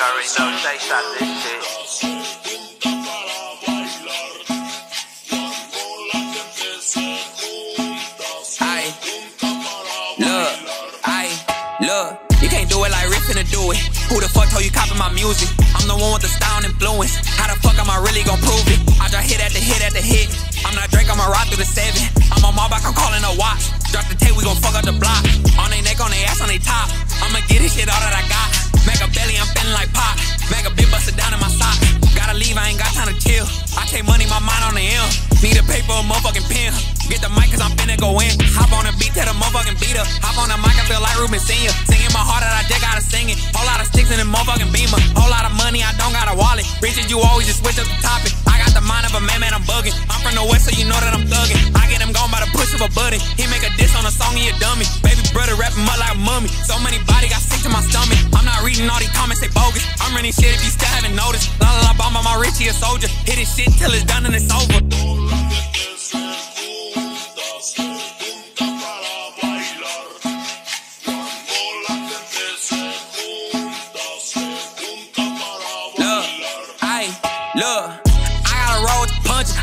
Curry, no taste, I licked it. Look, you can't do it like Rick finna do it. Who the fuck told you copying my music? I'm the one with the style and influence. How the fuck am I really gon' prove it? I drop hit after hit after hit. I'm not Drake, I'ma ride through the 7. I'm on my back, I'm calling a watch. Drop the tape, we gon' fuck up the block. On they neck, on they ass, on they top. I'ma get this shit all that I got. Machiavelli, I'm feeling like pop. Mac a bit busted down in my sock. Gotta leave, I ain't got time to chill. I take money, my mind on the M. Need a paper, a motherfucking pen. Get the mic, cause I'm finna go in. Hop on the beat, tell the motherfucking beater. Hop on the mic, I feel like Ruben Senior. Singing my heart out, I just gotta sing it. Whole lot of sticks in the motherfucking beamer. Whole lot of money, I don't got a wallet. Riches, you always just switch up the topic. I got the mind of a man, man, I'm bugging. I'm from the west, so you know that I'm thugging. I get him gone by the push of a button. He make a diss on a song, he a dummy. Baby brother rapping up like a mummy. So many body got sick to my stomach. I'm not reading all these comments, they bogus. I'm running shit if you still haven't noticed. La la la, bomb on my Richie, a soldier. Hit his shit till it's done and it's over.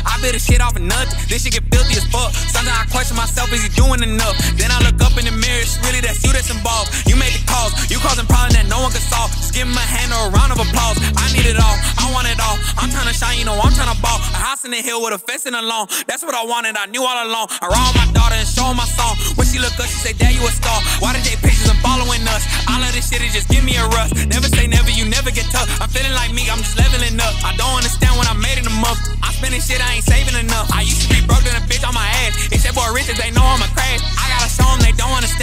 I bit the shit off of nothing. This shit get filthy as fuck. Sometimes I question myself, is he doing enough? Then I look up in the mirror, it's really that's you that's involved. You made the calls, you causing problems that no one can solve. Just give me a hand or a round of applause. I need it all, I want it all. I'm trying to shine, you know I'm trying to ball. A house in the hill with a fence in the lawn. That's what I wanted, I knew all along. I roll my daughter and show her my song. When she look up, she say, "Dad, you a star." Why did they pictures and following us? All of this shit is just give me a rush. Never say never, you never get tough. I'm feeling like me, I'm just leveling up. I don't understand when I made it a month. I spending shit, I ain't saving enough. I used to be broke than a bitch on my ass. It's that boy Richards, they know I'm a crash. I gotta show them they don't understand.